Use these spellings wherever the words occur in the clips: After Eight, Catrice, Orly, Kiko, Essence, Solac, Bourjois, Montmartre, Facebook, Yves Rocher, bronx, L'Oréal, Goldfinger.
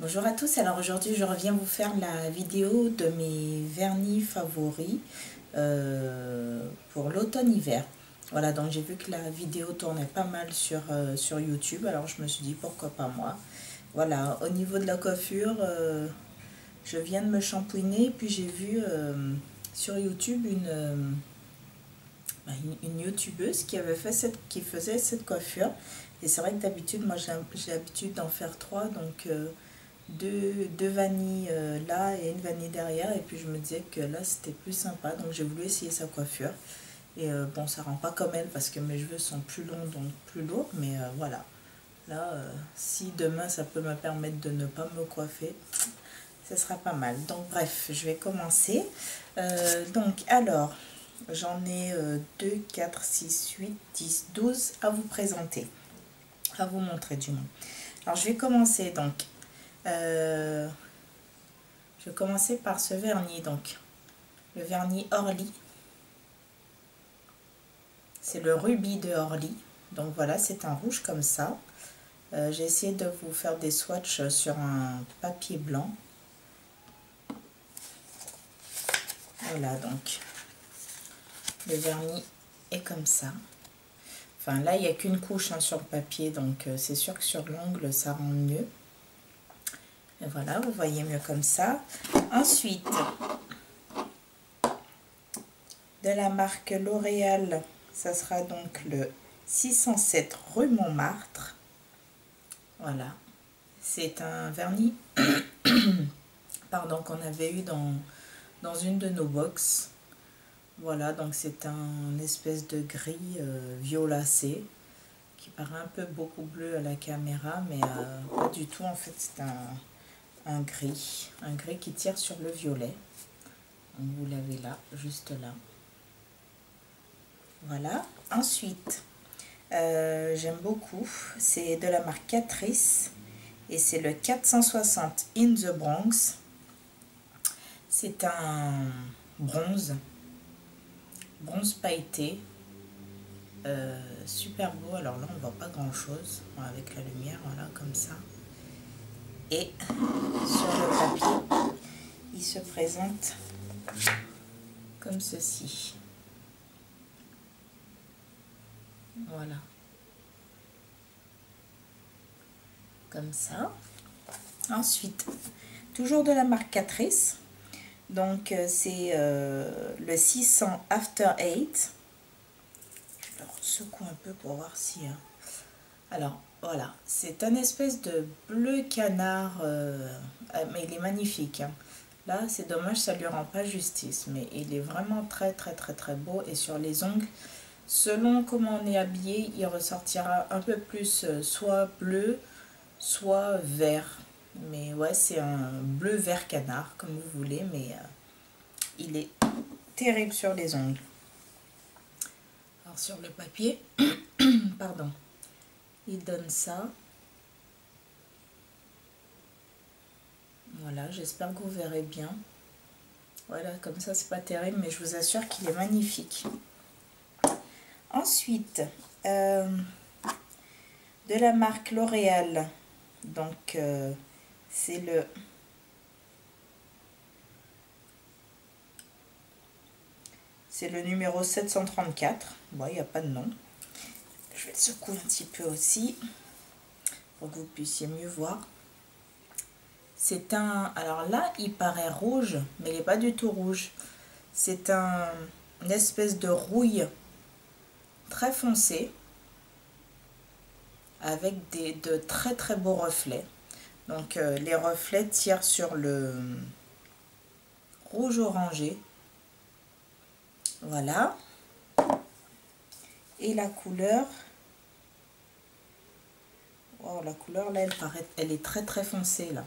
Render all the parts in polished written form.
Bonjour à tous, alors aujourd'hui je reviens vous faire la vidéo de mes vernis favoris pour l'automne-hiver. Voilà, donc j'ai vu que la vidéo tournait pas mal sur YouTube, alors je me suis dit pourquoi pas moi. Voilà, au niveau de la coiffure, je viens de me shampouiner, puis j'ai vu sur YouTube une youtubeuse qui faisait cette coiffure. Et c'est vrai que d'habitude, moi j'ai l'habitude d'en faire trois, donc deux vanilles là et une vanille derrière, et puis je me disais que là c'était plus sympa, donc j'ai voulu essayer sa coiffure. Et bon, ça rend pas comme elle parce que mes cheveux sont plus longs, donc plus lourds, mais voilà, là si demain ça peut me permettre de ne pas me coiffer, ce sera pas mal. Donc bref, je vais commencer. Donc alors j'en ai 2, 4, 6, 8, 10, 12 à vous présenter, à vous montrer du moins. Alors je vais commencer, donc je vais commencer par ce vernis, donc le vernis Orly, c'est le rubis de Orly. Donc voilà, c'est un rouge comme ça. J'ai essayé de vous faire des swatchs sur un papier blanc. Voilà, donc le vernis est comme ça. Enfin là il n'y a qu'une couche sur le papier, donc c'est sûr que sur l'ongle ça rend mieux. Et voilà, vous voyez mieux comme ça. Ensuite, de la marque L'Oréal, ça sera donc le 607 rue Montmartre. Voilà, c'est un vernis pardon, qu'on avait eu dans une de nos box. Voilà, donc c'est un espèce de gris violacé qui paraît un peu beaucoup bleu à la caméra, mais pas du tout en fait. C'est un gris qui tire sur le violet. Donc vous l'avez là, juste là. Voilà. Ensuite, j'aime beaucoup, c'est de la marque Catrice et c'est le 460 in the Bronx. C'est un bronze pailleté, super beau. Alors là on voit pas grand chose avec la lumière, voilà, comme ça. Et sur le papier, il se présente comme ceci. Voilà. Comme ça. Ensuite, toujours de la marque Catrice. Donc, c'est le 600 After 8. Je le secoue un peu pour voir si... Alors... Voilà, c'est un espèce de bleu canard, mais il est magnifique. Hein. Là, c'est dommage, ça lui rend pas justice, mais il est vraiment très beau. Et sur les ongles, selon comment on est habillé, il ressortira un peu plus soit bleu, soit vert. Mais ouais, c'est un bleu vert canard, comme vous voulez, mais il est terrible sur les ongles. Alors sur le papier, pardon. Il donne ça. Voilà, j'espère que vous verrez bien. Voilà, comme ça c'est pas terrible, mais je vous assure qu'il est magnifique. Ensuite, de la marque L'Oréal, donc c'est le numéro 734. Bon, il n'y a pas de nom. Je vais le secouer un petit peu aussi pour que vous puissiez mieux voir. C'est un... Alors là, il paraît rouge, mais il n'est pas du tout rouge. C'est une espèce de rouille très foncée avec de très beaux reflets. Donc les reflets tirent sur le rouge orangé. Voilà. Et la couleur... Oh, la couleur là, elle est très foncée là.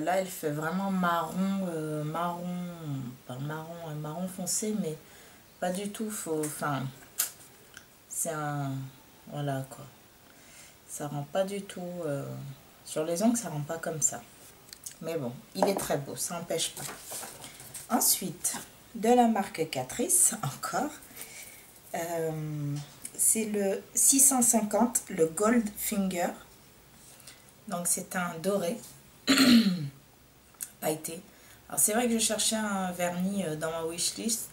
Là, elle fait vraiment marron, marron foncé, mais pas du tout. Enfin, c'est un, voilà quoi. Ça rend pas du tout sur les ongles, ça rend pas comme ça. Mais bon, il est très beau, ça n'empêche pas. Ensuite, de la marque Catrice encore. C'est le 650, le Gold Finger. Donc c'est un doré. pailleté. Alors c'est vrai que je cherchais un vernis dans ma wishlist,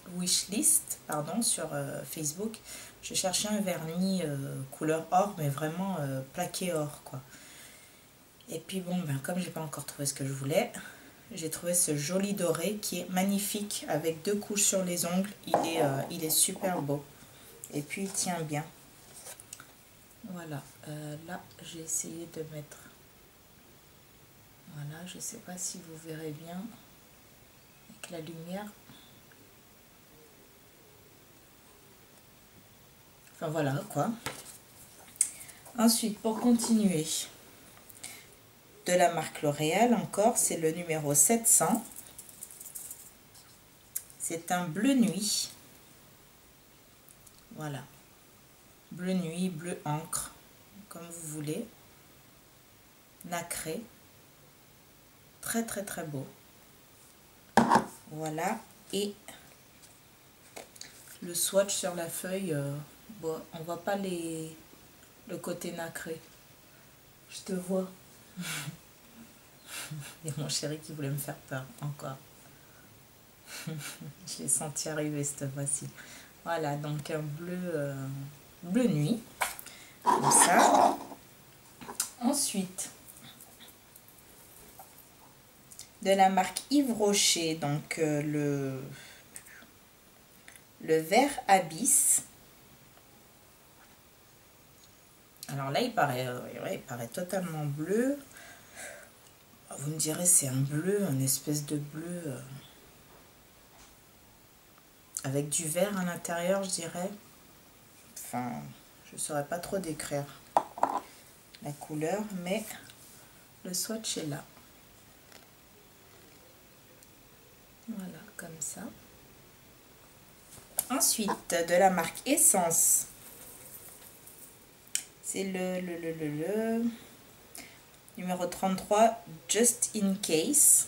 sur Facebook. Je cherchais un vernis couleur or, mais vraiment plaqué or, quoi. Et puis bon, ben, comme j'ai pas encore trouvé ce que je voulais, j'ai trouvé ce joli doré qui est magnifique, avec 2 couches sur les ongles. Il est super beau. Et puis il tient bien. Voilà, là j'ai essayé de mettre... Voilà, je sais pas si vous verrez bien avec la lumière. Enfin voilà quoi. Ensuite, pour continuer, de la marque L'Oréal encore, c'est le numéro 700. C'est un bleu nuit. Voilà. Bleu nuit, bleu encre, comme vous voulez. Nacré. Très très très beau. Voilà. Et le swatch sur la feuille, bon, on voit pas le côté nacré. Je te vois. Et mon chéri qui voulait me faire peur encore. Je l'ai senti arriver cette fois-ci. Voilà, donc un bleu bleu nuit comme ça. Ensuite, de la marque Yves Rocher, donc le vert abyss. Alors là il paraît totalement bleu. Vous me direz c'est un bleu, une espèce de bleu avec du vert à l'intérieur, je dirais. Enfin, je saurais pas trop décrire la couleur, mais le swatch est là. Voilà, comme ça. Ensuite, de la marque Essence, c'est le numéro 33, Just in Case.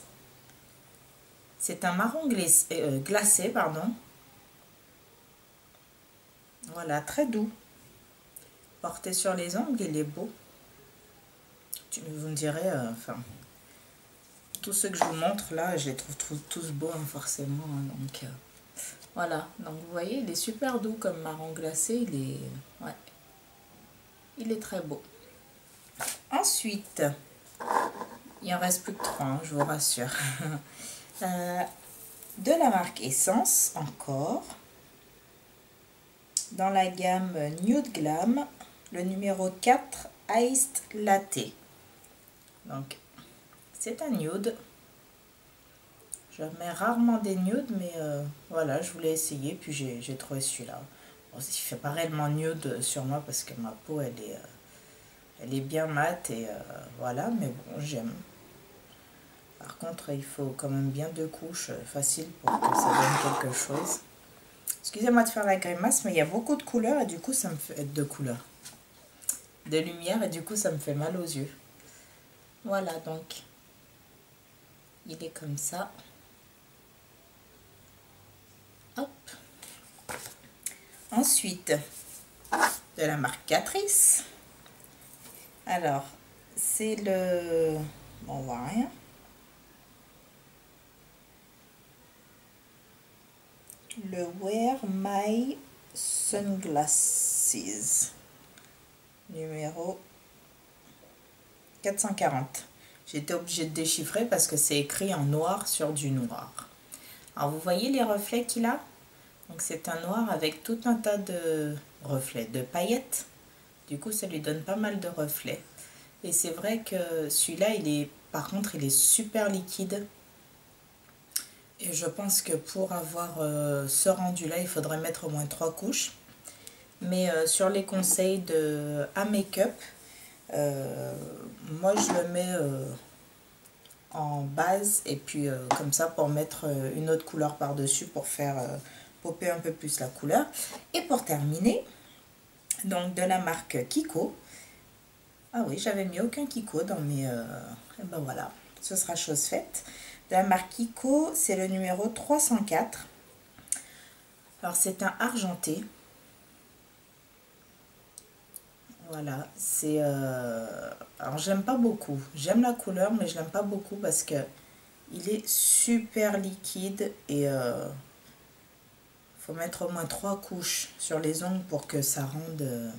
C'est un marron glacé, pardon. Voilà, très doux. Porté sur les ongles, il est beau. Vous me direz, enfin... Tous ceux que je vous montre là, je les trouve tous beaux, hein, forcément. Hein, donc voilà, donc vous voyez, il est super doux comme marron glacé. Il est très beau. Ensuite, il en reste plus que 3, hein, je vous rassure. De la marque Essence, encore. Dans la gamme Nude Glam, le numéro 4, Iced Latte. Donc, c'est un nude. Je mets rarement des nudes, mais voilà, je voulais essayer, puis j'ai trouvé celui-là. Bon, il fait pas réellement nude sur moi parce que ma peau, elle est bien mate et voilà, mais bon, j'aime. Par contre, il faut quand même bien 2 couches faciles pour que ça donne quelque chose. Excusez-moi de faire la grimace, mais il y a beaucoup de couleurs et du coup, ça me fait... De couleurs. De lumière et du coup, ça me fait mal aux yeux. Voilà, donc... Il est comme ça. Hop. Ensuite, de la marque Catrice. Alors, c'est le... Bon, on voit rien. Le Wear My Sunglasses. Numéro 440. J'étais obligée de déchiffrer parce que c'est écrit en noir sur du noir. Alors vous voyez les reflets qu'il a? Donc c'est un noir avec tout un tas de reflets, de paillettes. Du coup ça lui donne pas mal de reflets. Et c'est vrai que celui-là, par contre il est super liquide. Et je pense que pour avoir ce rendu-là, il faudrait mettre au moins 3 couches. Mais sur les conseils de A Makeup, moi je le mets en base et puis comme ça pour mettre une autre couleur par dessus pour faire popper un peu plus la couleur. Et pour terminer, donc de la marque Kiko. Ah oui, j'avais mis aucun Kiko dans mes... Et ben voilà, ce sera chose faite. De la marque Kiko, c'est le numéro 304. Alors c'est un argenté. Voilà, c'est... Alors, j'aime pas beaucoup. J'aime la couleur, mais je l'aime pas beaucoup parce que il est super liquide et... faut mettre au moins 3 couches sur les ongles pour que ça rende...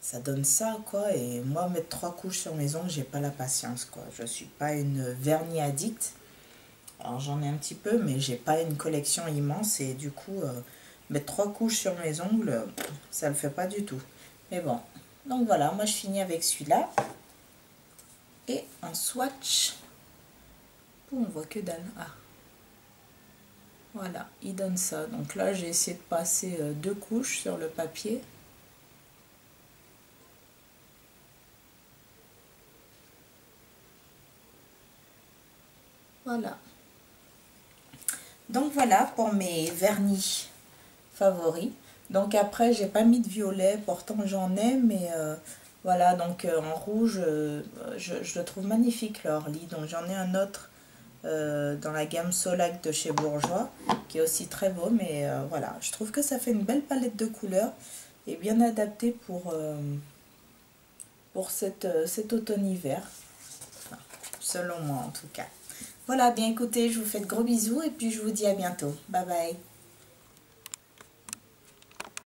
ça donne ça, quoi. Et moi, mettre 3 couches sur mes ongles, j'ai pas la patience, quoi. Je suis pas une vernis addict. Alors, j'en ai un petit peu, mais j'ai pas une collection immense. Et du coup, mettre 3 couches sur mes ongles, ça le fait pas du tout. Mais bon. Donc, voilà. Moi, je finis avec celui-là. Et un swatch. Oh, on voit que dalle. Ah. Voilà, il donne ça. Donc là, j'ai essayé de passer 2 couches sur le papier. Voilà. Donc voilà pour mes vernis favoris. Donc après, j'ai pas mis de violet, pourtant j'en ai, mais voilà. Donc en rouge, je le trouve magnifique, le Orly. Donc j'en ai un autre. Dans la gamme Solac de chez Bourjois, qui est aussi très beau, mais voilà, je trouve que ça fait une belle palette de couleurs et bien adaptée pour cet automne-hiver, enfin, selon moi en tout cas. Voilà, bien écoutez, je vous fais de gros bisous et puis je vous dis à bientôt. Bye bye.